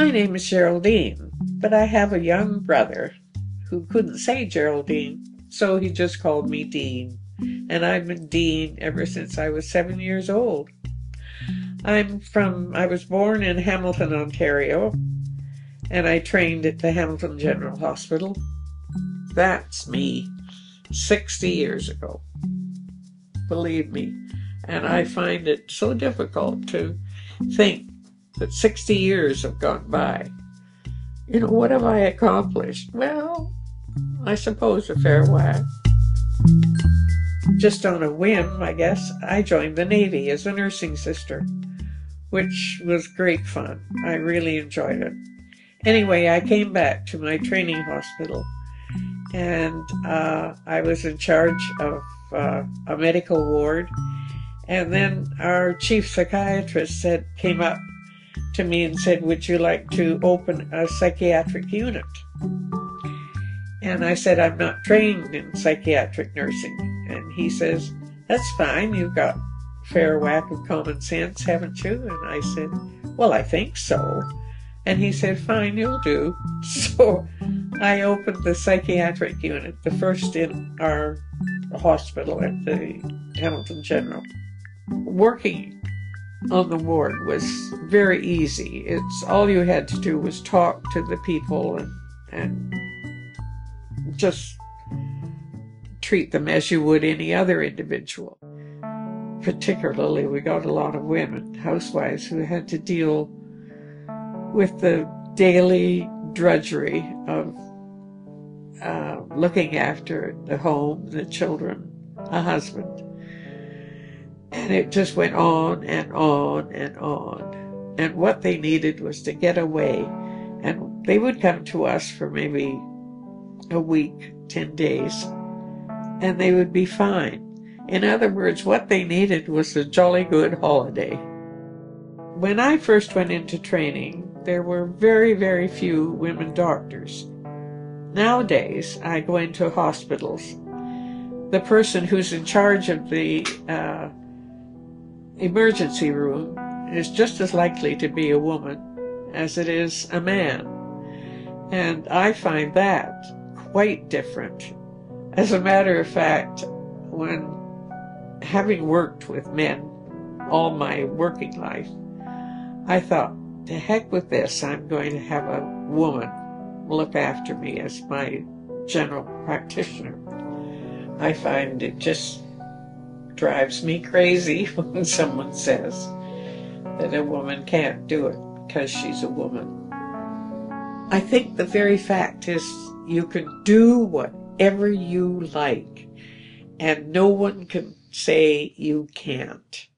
My name is Geraldine, but I have a young brother who couldn't say Geraldine, so he just called me Dean, and I've been Dean ever since I was 7 years old. I was born in Hamilton, Ontario, and I trained at the Hamilton General Hospital. That's me, 60 years ago, believe me. And I find it so difficult to think that 60 years have gone by. You know, what have I accomplished? Well, I suppose a fair whack. Just on a whim, I guess, I joined the Navy as a nursing sister, which was great fun. I really enjoyed it. Anyway, I came back to my training hospital, and I was in charge of a medical ward. And then our chief psychiatrist came up to me and said, "Would you like to open a psychiatric unit?" And I said, "I'm not trained in psychiatric nursing." And he says, "That's fine, you've got a fair whack of common sense, haven't you?" And I said, "Well, I think so." And he said, "Fine, you'll do." So I opened the psychiatric unit, the first in our hospital at the Hamilton General. Working on the ward was very easy. It's all you had to do was talk to the people and just treat them as you would any other individual. Particularly, we got a lot of women, housewives, who had to deal with the daily drudgery of looking after the home, the children, a husband. And it just went on and on and on. And what they needed was to get away. And they would come to us for maybe a week, 10 days, and they would be fine. In other words, what they needed was a jolly good holiday. When I first went into training, there were very, very few women doctors. Nowadays, I go into hospitals. The person who's in charge of the emergency room is just as likely to be a woman as it is a man. And I find that quite different. As a matter of fact, when having worked with men all my working life, I thought, to heck with this, I'm going to have a woman look after me as my general practitioner. I find it just drives me crazy when someone says that a woman can't do it because she's a woman. I think the very fact is you can do whatever you like, and no one can say you can't.